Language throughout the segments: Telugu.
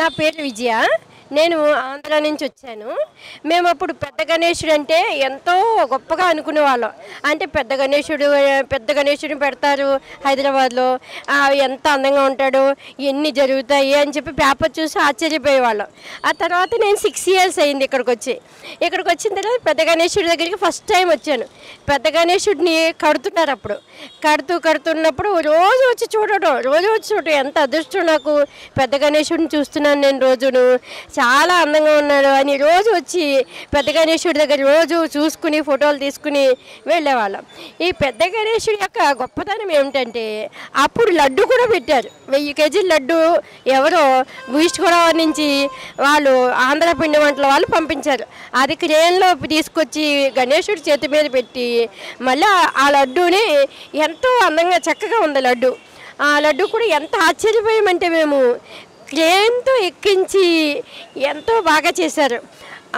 నా పేరు విజయ. నేను ఆంధ్ర నుంచి వచ్చాను. మేము అప్పుడు పెద్ద గణేశుడు అంటే ఎంతో గొప్పగా అనుకునేవాళ్ళం. అంటే పెద్ద గణేశుడిని పెడతారు హైదరాబాద్లో, ఎంత అందంగా ఉంటాడు, ఎన్ని జరుగుతాయి అని చెప్పి పేపర్ చూసి ఆశ్చర్యపోయేవాళ్ళం. ఆ తర్వాత నేను 6 years అయింది ఇక్కడికి వచ్చిన తర్వాత పెద్ద గణేశుడి దగ్గరికి ఫస్ట్ టైం వచ్చాను. పెద్ద గణేశుడిని కడుతున్నారు. అప్పుడు కడుతున్నప్పుడు రోజు వచ్చి చూడటం ఎంత అదృష్టం నాకు. పెద్ద గణేశుడిని చూస్తున్నాను నేను రోజును, చాలా అందంగా ఉన్నాడు అని రోజు వచ్చి పెద్ద గణేశుడి దగ్గర రోజు చూసుకుని ఫోటోలు తీసుకుని వెళ్ళేవాళ్ళం. ఈ పెద్ద గణేశుడి యొక్క గొప్పతనం ఏమిటంటే అప్పుడు లడ్డు కూడా పెట్టారు. 1000 kg లడ్డు ఎవరో ఈస్ట్ గోదావరి నుంచి వాళ్ళు ఆంధ్ర పిండి వంటల వాళ్ళు పంపించారు. అది క్రేన్లో తీసుకొచ్చి గణేశుడి చేతి మీద పెట్టి మళ్ళీ ఆ లడ్డూని ఎంతో అందంగా చక్కగా ఉంది లడ్డు. ఆ లడ్డు కూడా ఎంత ఆశ్చర్యపోయామంటే మేము క్రేన్తో ఎక్కించి ఎంతో బాగా చేశారు.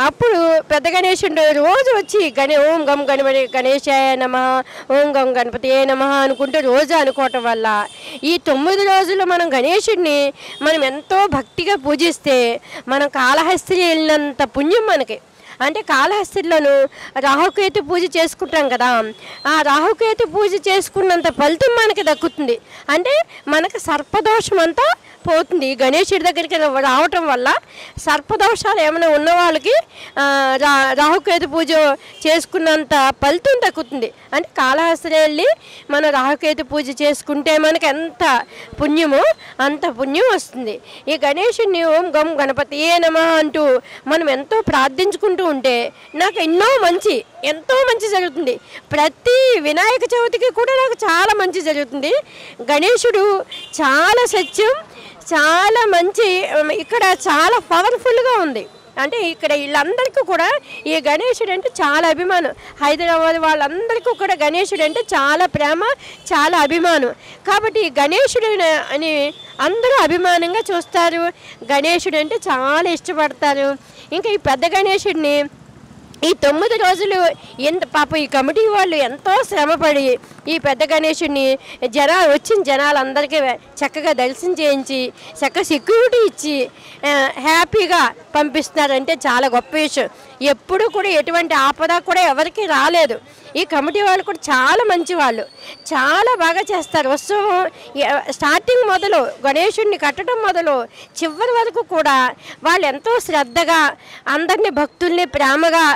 అప్పుడు పెద్ద గణేశుడు రోజు వచ్చి ఓం గం గణపతి గణేశాయ నమః, ఓం గం గణపతియే నమః అనుకుంటూ రోజు అనుకోవటం వల్ల ఈ 9 రోజులు మనం గణేశుడిని మనం ఎంతో భక్తిగా పూజిస్తే మనం కాళహస్తి వెళ్ళినంత పుణ్యం మనకి. అంటే కాళహస్తిలోను రాహుకేతు పూజ చేసుకుంటాం కదా, ఆ రాహుకేతు పూజ చేసుకున్నంత ఫలితం మనకి దక్కుతుంది. అంటే మనకు సర్పదోషం అంతా పోతుంది. గణేశుడి దగ్గరికి రావటం వల్ల సర్పదోషాలు ఏమైనా ఉన్న వాళ్ళకి రాహుకేతు పూజ చేసుకున్నంత ఫలితం దక్కుతుంది. అంటే కాళహస్తిలో వెళ్ళి మనం రాహుకేతు పూజ చేసుకుంటే మనకు ఎంత పుణ్యమో అంత పుణ్యం వస్తుంది. ఈ గణేశుడిని ఓం గం గణపతియే నమః అంటూ మనం ఎంతో ప్రార్థించుకుంటూ ఉంటే నాకు ఎంతో మంచి జరుగుతుంది. ప్రతి వినాయక చవితికి కూడా నాకు చాలా మంచి జరుగుతుంది. గణేశుడు చాలా సత్యం, చాలా మంచి, ఇక్కడ చాలా పవర్ఫుల్గా ఉంది. అంటే ఇక్కడ వీళ్ళందరికీ కూడా ఈ గణేశుడు అంటే చాలా అభిమానం. హైదరాబాద్ వాళ్ళందరికీ కూడా గణేశుడు అంటే చాలా ప్రేమ, చాలా అభిమానం. కాబట్టి గణేశుడు అని అందరూ అభిమానంగా చూస్తారు, గణేశుడు అంటే చాలా ఇష్టపడతారు. ఇంకా ఈ పెద్ద గణేశుడిని ఈ 9 రోజులు ఎంత పాపం ఈ కమిటీ వాళ్ళు ఎంతో శ్రమపడి ఈ పెద్ద గణేశుడిని వచ్చిన జనాలందరికీ చక్కగా దర్శనం చేయించి చక్కగా సెక్యూరిటీ ఇచ్చి హ్యాపీగా పంపిస్తున్నారంటే చాలా గొప్ప విషయం. ఎప్పుడు కూడా ఎటువంటి ఆపద కూడా ఎవరికి రాలేదు. ఈ కమిటీ వాళ్ళు కూడా చాలా మంచి వాళ్ళు, చాలా బాగా చేస్తారు. ఉత్సవం స్టార్టింగ్ మొదలు గణేశుడిని కట్టడం మొదలు చివరి వరకు కూడా వాళ్ళు ఎంతో శ్రద్ధగా అందరినీ భక్తుల్ని ప్రేమగా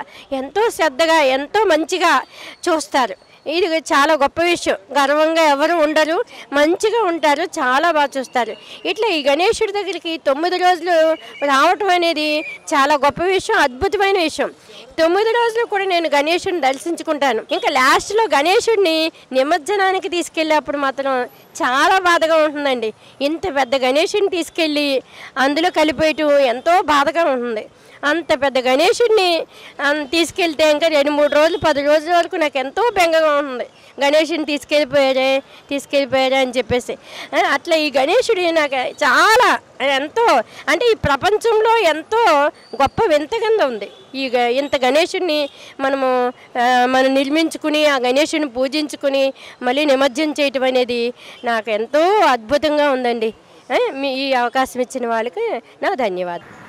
ఎంతో శ్రద్ధగా ఎంతో మంచిగా చూస్తారు. ఇది చాలా గొప్ప విషయం. గర్వంగా ఎవరు ఉండరు, మంచిగా ఉంటారు, చాలా బాగా చూస్తారు. ఇట్లా ఈ గణేశుడి దగ్గరికి 9 రోజులు రావటం అనేది చాలా గొప్ప విషయం, అద్భుతమైన విషయం. 9 రోజులు కూడా నేను గణేశుడిని దర్శించుకుంటాను. ఇంకా లాస్ట్లో గణేశుడిని నిమజ్జనానికి తీసుకెళ్ళేప్పుడు మాత్రం చాలా బాధగా ఉంటుందండి. ఇంత పెద్ద గణేశుడిని తీసుకెళ్ళి అందులో కలిపేయటం ఎంతో బాధగా ఉంటుంది. అంత పెద్ద గణేశుడిని తీసుకెళ్తే ఇంకా 2-3 రోజులు 10 రోజుల వరకు నాకు ఎంతో బెంగగా ఉంటుంది. గణేశుడిని తీసుకెళ్ళిపోయాడే అని చెప్పేసి. అట్లా ఈ గణేశుడి నాకు చాలా ఎంతో, అంటే ఈ ప్రపంచంలో ఎంతో గొప్ప వింత కింద ఉంది. ఇంత గణేశుడిని మనం నిర్మించుకుని ఆ గణేశుడిని పూజించుకుని మళ్ళీ నిమజ్జనం చేయటం అనేది నాకు ఎంతో అద్భుతంగా ఉందండి. మీ ఈ అవకాశం ఇచ్చిన వాళ్ళకి నా ధన్యవాదాలు.